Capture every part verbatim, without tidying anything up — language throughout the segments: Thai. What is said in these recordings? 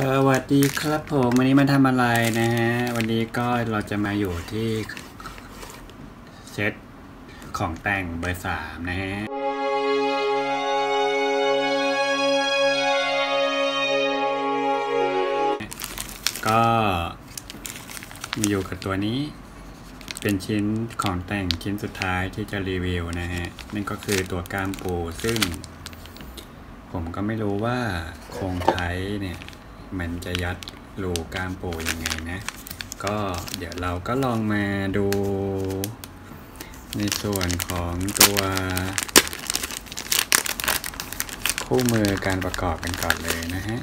สวัสดีครับผมวันนี้มาทำอะไรนะฮะวันนี้ก็เราจะมาอยู่ที่เซตของแต่งเบอร์สามนะฮะก็มีอยู่กับตัวนี้เป็นชิ้นของแต่งชิ้นสุดท้ายที่จะรีวิวนะฮะนั่นก็คือตัวกามปูซึ่งผมก็ไม่รู้ว่าโครงไทยเนี่ยมันจะยัดรูกามปูยังไงนะก็เดี๋ยวเราก็ลองมาดูในส่วนของตัวคู่มือการประกอบกันก่อนเลยนะฮะ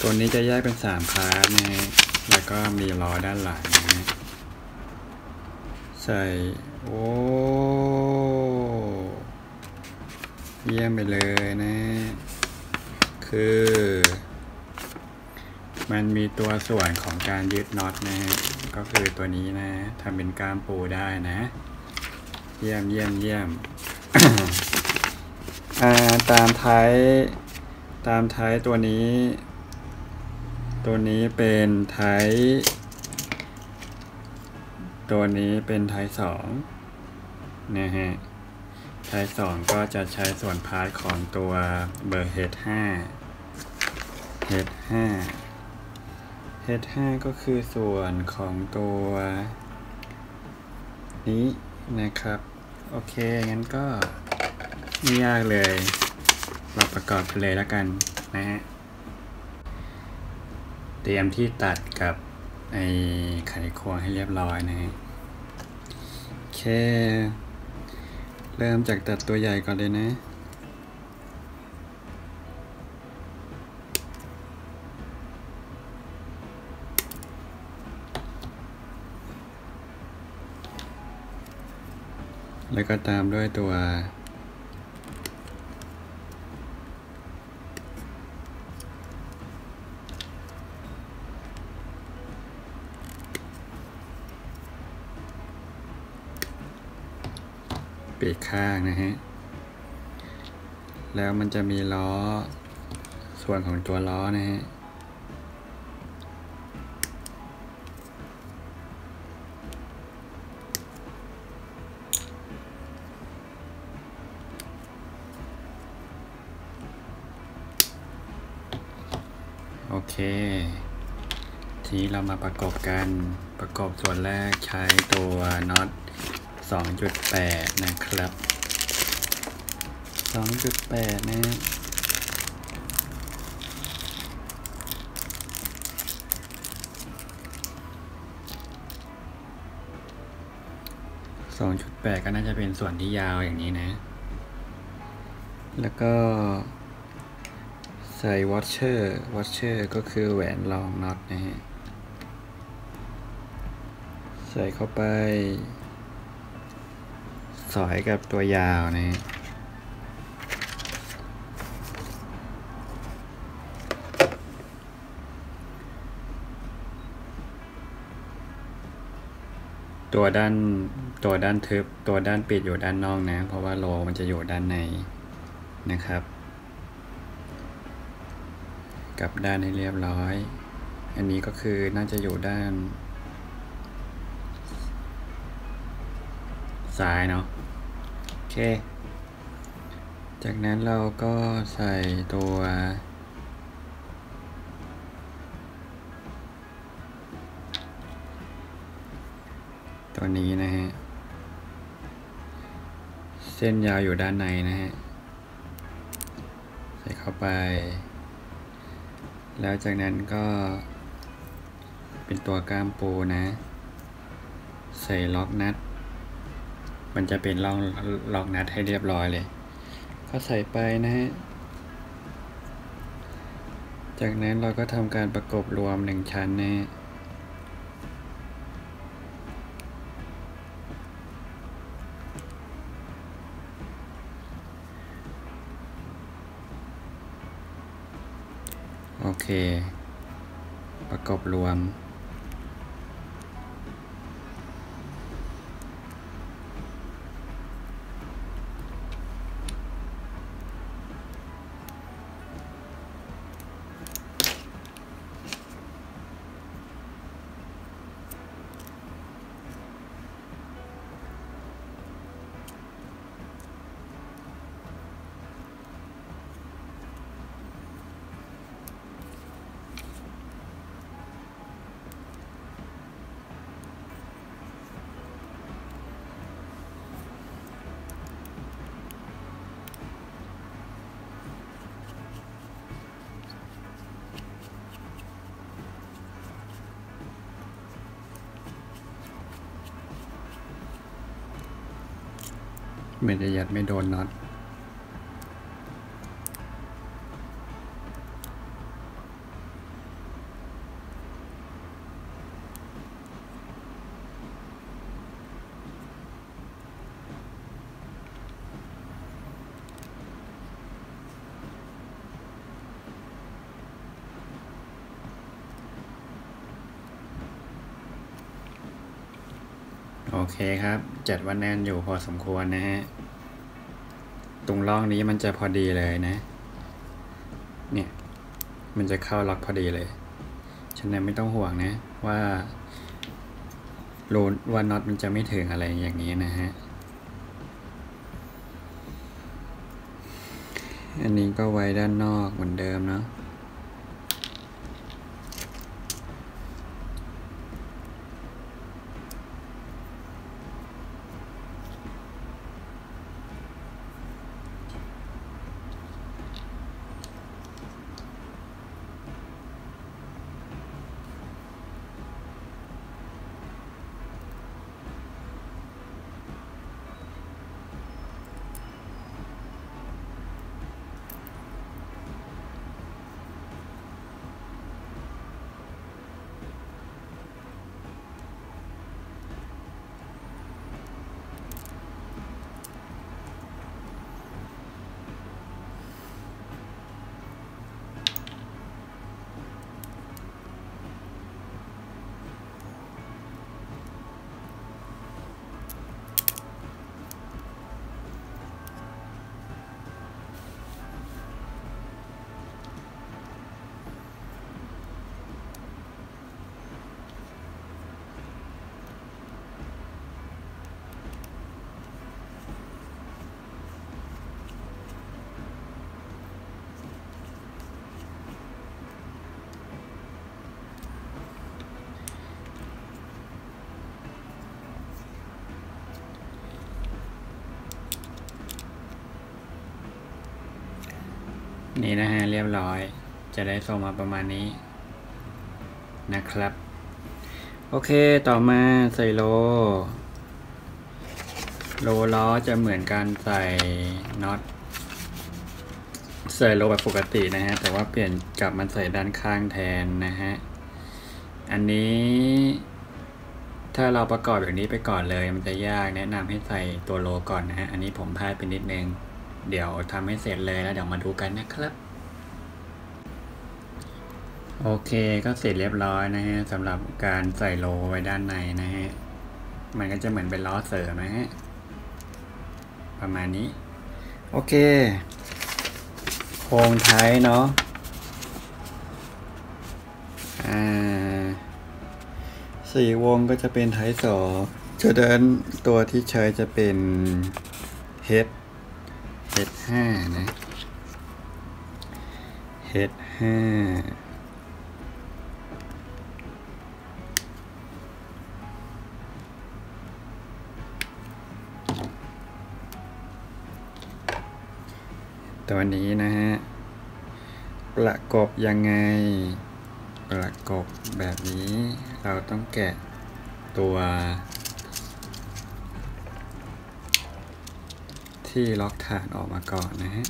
ตัวนี้จะแยกเป็นสามพาร์ทนะแล้วก็มีล้อด้านหลังนะใส่โอ้เยี่ยมไปเลยนะคือมันมีตัวส่วนของการยึดน็อตนะก็คือตัวนี้นะทำเป็นกามปูได้นะเยี่ยมเยี่ยมเยี่ยม อ่าตามท้ายตามท้ายตัวนี้ตัวนี้เป็นท้ายตัวนี้เป็นท้ายสองนะฮะท้ายสองก็จะใช้ส่วนพาร์ทของตัวเบอร์ เอช ห้า เอช ห้า เอช ห้า ก็คือส่วนของตัวนี้นะครับโอเคงั้นก็ไม่ยากเลยเราประกอบกันเลยแล้วกันนะฮะเตรียมที่ตัดกับไอ้ไขควงให้เรียบร้อยนะฮะโอเคเริ่มจากตัดตัวใหญ่ก่อนเลยนะแล้วก็ตามด้วยตัวปีกข้างนะฮะแล้วมันจะมีล้อส่วนของตัวล้อนะฮะโอเคทีนี้เรามาประกอบกันประกอบส่วนแรกใช้ตัวน็อตสองจุดแปด นะครับ สองจุดแปด นะสองจุดแปดก็น่าจะเป็นส่วนที่ยาวอย่างนี้นะแล้วก็ใส่วอชเชอร์วอชเชอร์ก็คือแหวนรองน็อตนะฮะใส่เข้าไปสอยกับตัวยาวนี่ตัวด้านตัวด้านทึบตัวด้านปิดอยู่ด้านนอกนะเพราะว่าโลมันจะอยู่ด้านในนะครับกลับด้านให้เรียบร้อยอันนี้ก็คือน่าจะอยู่ด้านซ้ายเนาะโอเคจากนั้นเราก็ใส่ตัวตัวนี้นะฮะเส้นยาวอยู่ด้านในนะฮะใส่เข้าไปแล้วจากนั้นก็เป็นตัวกามปูนะใส่ล็อกนัดมันจะเป็นลองลองนัดให้เรียบร้อยเลยก็ใส่ไปนะฮะจากนั้นเราก็ทำการประกบรวมหนึ่งชั้นนะฮะโอเคประกบรวม ไม่ได้ยัดไม่โดนน็อตโอเคครับจัดว่าแน่นอยู่พอสมควรนะฮะตรงร่องนี้มันจะพอดีเลยนะเนี่ยมันจะเข้าล็อกพอดีเลยฉะนั้นไม่ต้องห่วงนะว่ารูว่าน็อตมันจะไม่ถึงอะไรอย่างนี้นะฮะอันนี้ก็ไว้ด้านนอกเหมือนเดิมเนาะนี่นะฮะเรียบร้อยจะได้ส่งมาประมาณนี้นะครับโอเคต่อมาใส่โลโลล้อจะเหมือนการใส่น็อตใส่โลแบบปกตินะฮะแต่ว่าเปลี่ยนกลับมาใส่ด้านข้างแทนนะฮะอันนี้ถ้าเราประกอบอย่างนี้ไปก่อนเลยมันจะยากแนะนำให้ใส่ตัวโลก่อนนะฮะอันนี้ผมพลาดไปนิดนึงเดี๋ยวทำให้เสร็จเลยแล้วเดี๋ยวมาดูกันนะครับโอเคก็เสร็จเรียบร้อยนะฮะสำหรับการใส่โลไว้ด้านในนะฮะมันก็จะเหมือนเป็นล้อเสริมนะฮะประมาณนี้โอเคโครงท้ายเนาะอ่าสี่วงก็จะเป็นท้ายสองจะเดินตัวที่ใช้จะเป็นเฮดเฮด ห้านะเฮด ห้าตัวนี้นะฮะประกบยังไงประกบแบบนี้เราต้องแกะตัวที่ล็อกฐานออกมาก่อนนะฮะ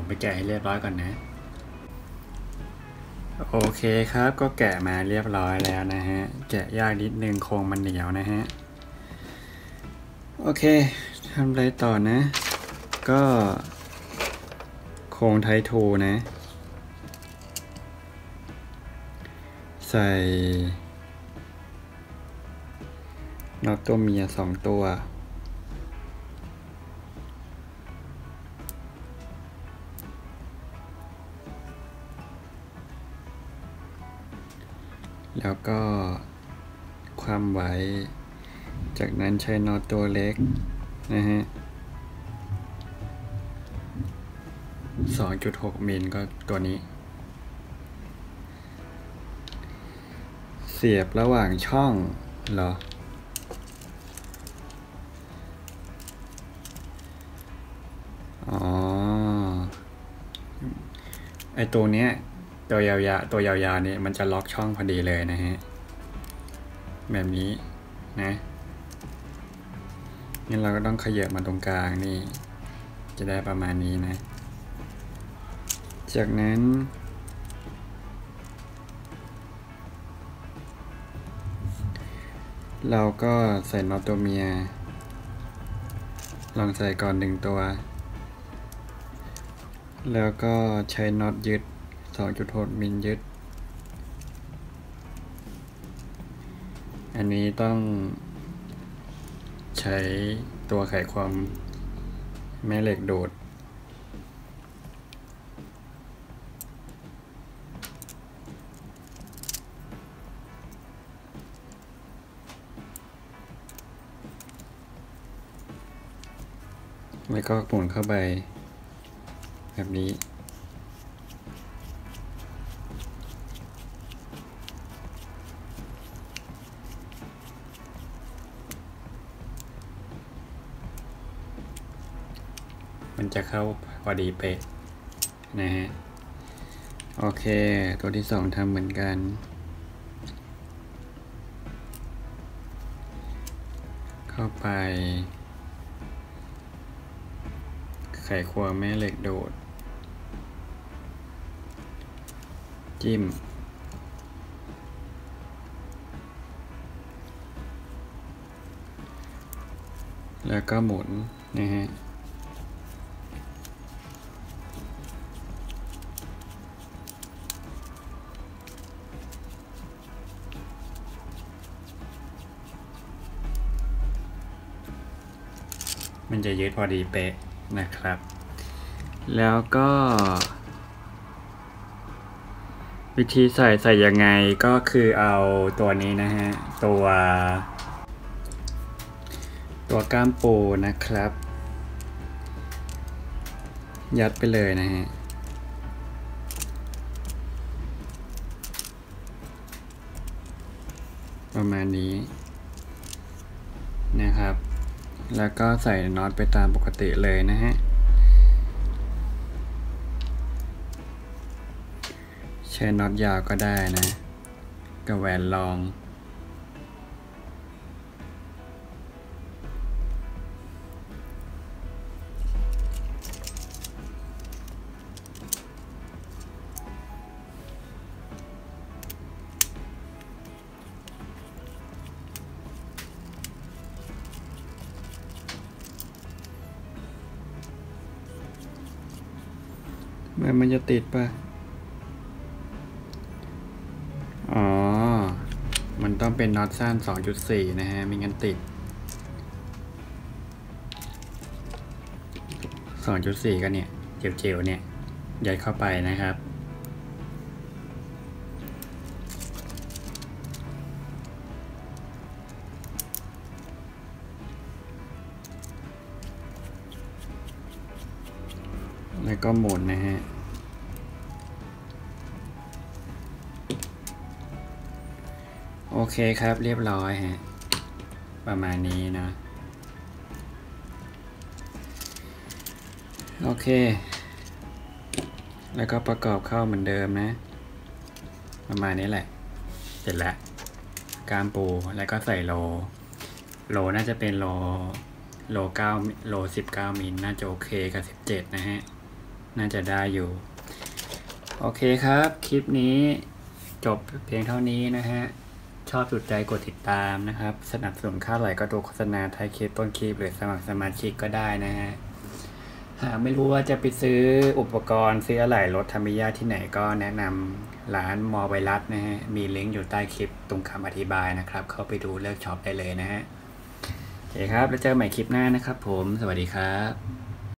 ผมไปแกะให้เรียบร้อยก่อนนะโอเคครับก็แกะมาเรียบร้อยแล้วนะฮะแกะยากนิดนึงโครงมันเหนียวนะฮะโอเคทำอะไรต่อนะก็โครงไททูนะใส่น็อตตัวเมียสองตัว แล้วก็คว่ำไว้จากนั้นใช้น็อตตัวเล็กนะฮะ สองจุดหก มิลก็ตัวนี้เสียบระหว่างช่องเหรออ๋อไอตัวเนี้ยตัวยาวๆตัวยาวๆเนี่ยมันจะล็อกช่องพอดีเลยนะฮะแบบนี้นะงั้นเราก็ต้องเขยิบมาตรงกลางนี่จะได้ประมาณนี้นะจากนั้นเราก็ใส่น็อตตัวเมียลองใส่ก่อนหนึ่งตัวแล้วก็ใช้น็อตยึด สองจุดหก มิลยึดอันนี้ต้องใช้ตัวไขควงแม่เหล็กดูดแล้วก็หมุนเข้าไปแบบนี้มันจะเข้าพอดีเป๊ะนะฮะโอเคตัวที่สองทำเหมือนกันเข้าไปไขควงแม่เหล็กโดดจิ้มแล้วก็หมุนนะฮะมันจะยืดพอดีเป๊ะนะครับแล้วก็วิธีใส่ใส่ยังไงก็คือเอาตัวนี้นะฮะตัวตัวก้ามปูนะครับยัดไปเลยนะฮะประมาณนี้นะครับแล้วก็ใส่น็อตไปตามปกติเลยนะฮะใช้น็อตยาวก็ได้นะกับแหวนรองมันจะติดป่ะอ๋อมันต้องเป็นน็อตสั้น สองจุดสี่ นะฮะไม่งั้นติด สองจุดสี่ ก็เนี่ยเจียวๆเนี่ยยัดเข้าไปนะครับแล้วก็หมุนนะฮะโอเคครับเรียบร้อยฮะประมาณนี้นะโอเคแล้วก็ประกอบเข้าเหมือนเดิมนะประมาณนี้แหละเสร็จแล้วกามปูแล้วก็ใส่โลโลน่าจะเป็นโลโลเก้าโลสิบเก้ามิลน่าจะโอเคกับสิบเจ็ดนะฮะน่าจะได้อยู่โอเคครับคลิปนี้จบเพียงเท่านี้นะฮะชอบถูกใจกดติดตามนะครับสนับสนุนค่าไหลก็ดูโฆษณาท้ายคลิปต้นคลิปหรือสมัครสมาชิกก็ได้นะฮะหากไม่รู้ว่าจะไปซื้ออุปกรณ์ซื้ออะไหล่รถธรรมิยะที่ไหนก็แนะนำร้านมอไวรัสนะฮะมีลิงก์อยู่ใต้คลิปตรงคำอธิบายนะครับเข้าไปดูเลือกช็อปได้เลยนะฮะโอเคครับแล้วเจอใหม่คลิปหน้านะครับผมสวัสดีครับ